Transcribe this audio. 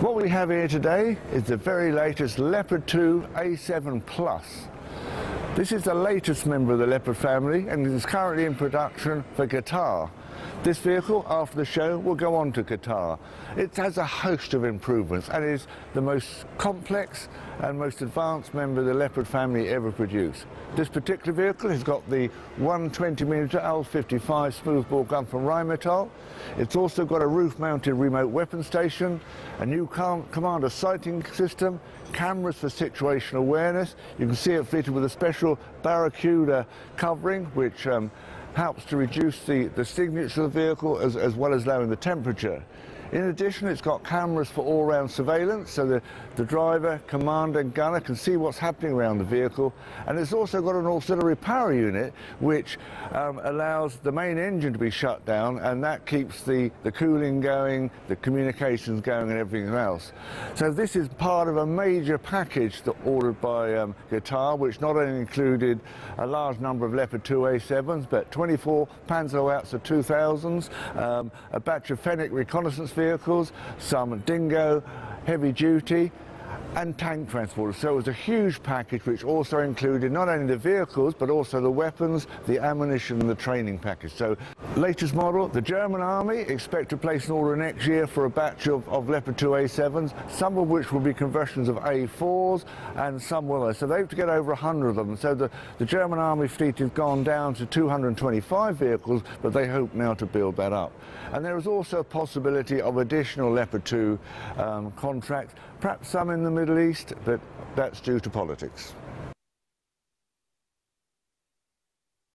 What we have here today is the very latest Leopard 2A7 Plus. This is the latest member of the Leopard family and is currently in production for Qatar. This vehicle, after the show, will go on to Qatar. It has a host of improvements and is the most complex and most advanced member of the Leopard family ever produced. This particular vehicle has got the 120mm L55 smoothbore gun from Rheinmetall. It's also got a roof-mounted remote weapon station, a new commander sighting system, cameras for situational awareness. You can see it fitted with a special Barracuda covering, which helps to reduce the signature of the vehicle as well as lowering the temperature. In addition, it's got cameras for all-round surveillance, so the driver, commander and gunner can see what's happening around the vehicle. And it's also got an auxiliary power unit, which allows the main engine to be shut down, and that keeps the cooling going, the communications going and everything else. So this is part of a major package that ordered by Qatar, which not only included a large number of Leopard 2A7s, but 24 Panzerhaubitze 2000s, a batch of Fennec reconnaissance vehicles, Salmon dingo, heavy duty and tank transporters. So it was a huge package which also included not only the vehicles but also the weapons, the ammunition and the training package. So latest model, the German Army expect to place an order next year for a batch of Leopard 2A7s, some of which will be conversions of A4s and some will. So they have to get over 100 of them. So the German Army fleet has gone down to 225 vehicles, but they hope now to build that up. And there is also a possibility of additional Leopard 2 contracts, perhaps some in the Middle East, but that's due to politics.